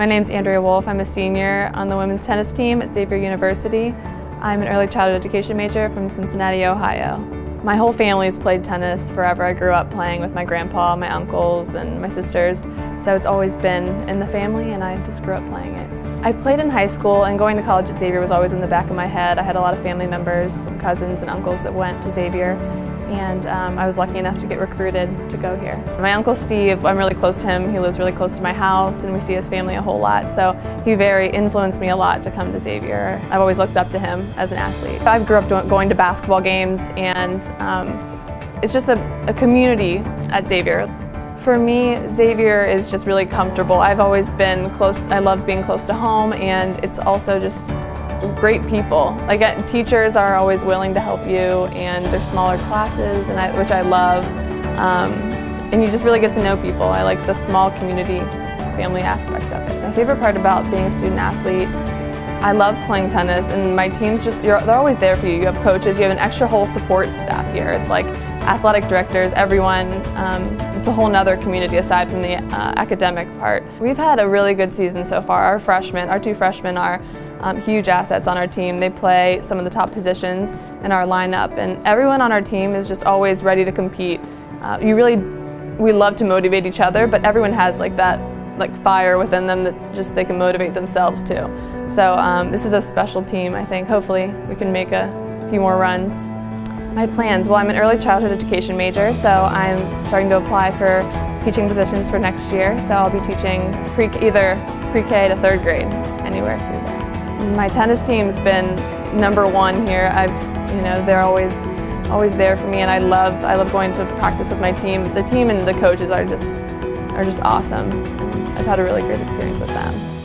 My name's Andrea Wolf. I'm a senior on the women's tennis team at Xavier University. I'm an early childhood education major from Cincinnati, Ohio. My whole family's played tennis forever. I grew up playing with my grandpa, my uncles, and my sisters, so it's always been in the family and I just grew up playing it. I played in high school, and going to college at Xavier was always in the back of my head. I had a lot of family members, cousins and uncles that went to Xavier, and I was lucky enough to get recruited to go here. My uncle Steve, I'm really close to him. He lives really close to my house and we see his family a whole lot, so he very influenced me a lot to come to Xavier. I've always looked up to him as an athlete. I grew up going to basketball games, and it's just a community at Xavier. For me, Xavier is just really comfortable. I've always been close. I love being close to home, and it's also just great people. Like, teachers are always willing to help you, and they're smaller classes, and which I love. And you just really get to know people. I like the small community family aspect of it. My favorite part about being a student athlete, I love playing tennis, and my team's just, they're always there for you. You have coaches, you have an extra whole support staff here. It's like athletic directors, everyone. It's a whole other community aside from the academic part. We've had a really good season so far. Our two freshmen are huge assets on our team. They play some of the top positions in our lineup, and everyone on our team is just always ready to compete. We love to motivate each other, but everyone has like that fire within them that just they can motivate themselves too. So this is a special team, I think. Hopefully we can make a few more runs. My plans, well, I'm an early childhood education major, so I'm starting to apply for teaching positions for next year, so I'll be teaching either pre-K to third grade, anywhere through there. My tennis team's been #1 here. They're always there for me, and I love going to practice with my team. The team and the coaches are just awesome. I've had a really great experience with them.